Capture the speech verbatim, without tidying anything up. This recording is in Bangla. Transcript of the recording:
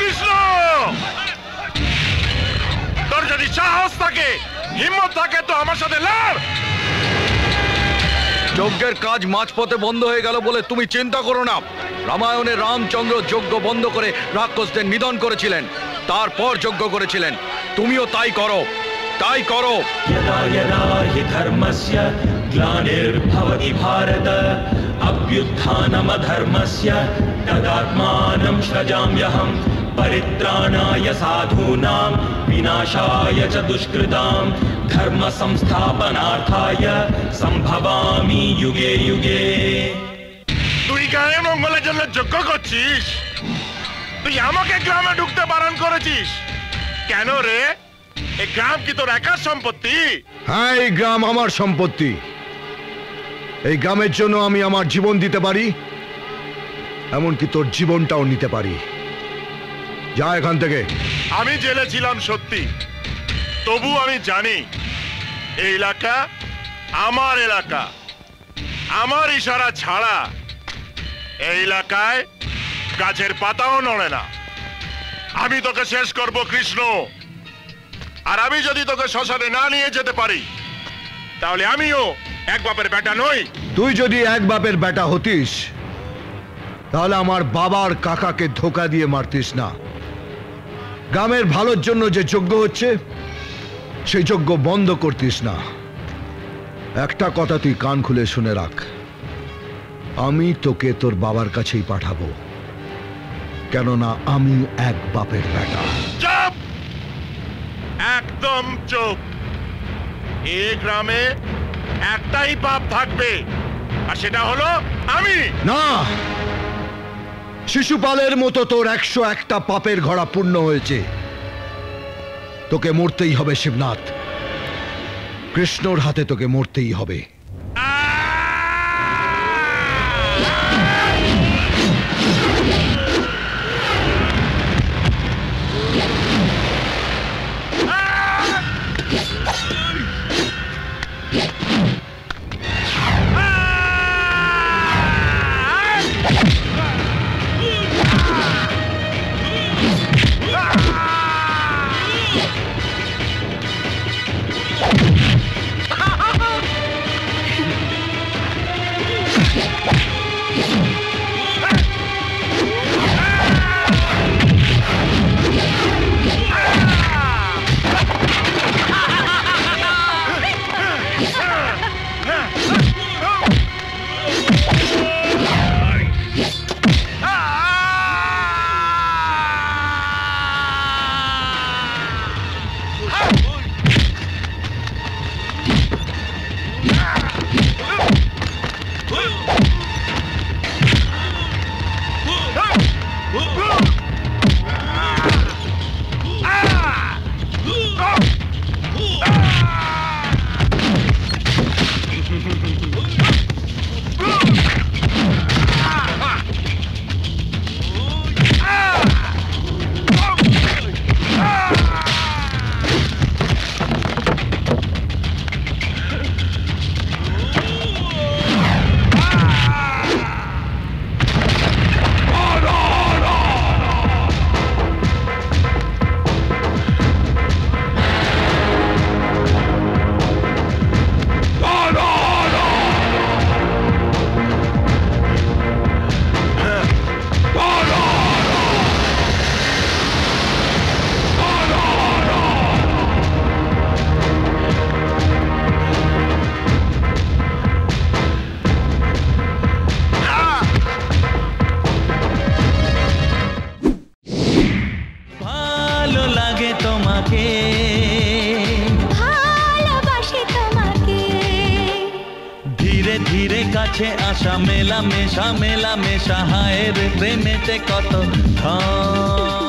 कृष्ण तोर जदि साहस थाके हिम्मत थाके तो आमार साथे लड़। यज्ञेर काज माझपथे बंध हये गेल बोले तुमी चिंता करो ना। रामायणे रामचंद्र यज्ञ बंध करे राक्षसदेर निधन करेछिलेन, तारपर यज्ञ करेछिलेन, तुमिओ ताई करो, ताई करो। यदा यदा हि धर्मस्य ग्लानिर्भवति भारत अभ्युत्थानम् अधर्मस्य तदात्मानं सृजाम्यहं परित्राणाय साधूनां विनाशाय च दुष्कृतां धर्म संस्थापनार्थाय संभवामि युगे युगे। তুই গায়ে মঙ্গলের জন্য যজ্ঞ করছিস, তুই আমাকে গ্রামে ঢুকতে বারণ করেছিস কেন রে? এই গ্রাম কি তোর একার সম্পত্তি? হ্যাঁ, এই গ্রাম আমার সম্পত্তি। এই গ্রামের জন্য আমি আমার জীবন দিতে পারি, এমনকি তোর জীবনটাও নিতে পারি। যা এখান থেকে। আমি জেলে ছিলাম সত্যি, তবু আমি জানি এই এলাকা আমার এলাকা। আমার ইশারা ছাড়া এই এলাকায় গাছের পাতাও নড়ে না। আমি তোকে শেষ করব কৃষ্ণ, আর আমি যদি তোকে শ্মশানে না নিয়ে যেতে পারি তাহলে আমিও এক বাপের বেটা নই। তুই যদি এক বাপের বেটা হতিস তাহলে আমার বাবার কাকাকে ধোকা দিয়ে মারতিস না। গ্রামের ভালোর জন্য যে যজ্ঞ হচ্ছে সেই যজ্ঞ বন্ধ করতিস না। একটা কথা তুই কান খুলে শুনে রাখ, আমি তোকে তোর বাবার কাছেই পাঠাবো, কেননা আমি এক বাপের বেটা। চুপ, একদম চুপ। এই গ্রামে একটাই বাপ থাকবে আর সেটা হলো আমি। না, শিশুপালের মতো তোর একশো একটা পাপের ঘোড়া পূর্ণ হয়েছে, তোকে মরতেই হবে শিবনাথ। কৃষ্ণর হাতে তোকে মরতেই হবে। मेला मेशा मेला मेशा हायर प्रेमे ते कत धाम।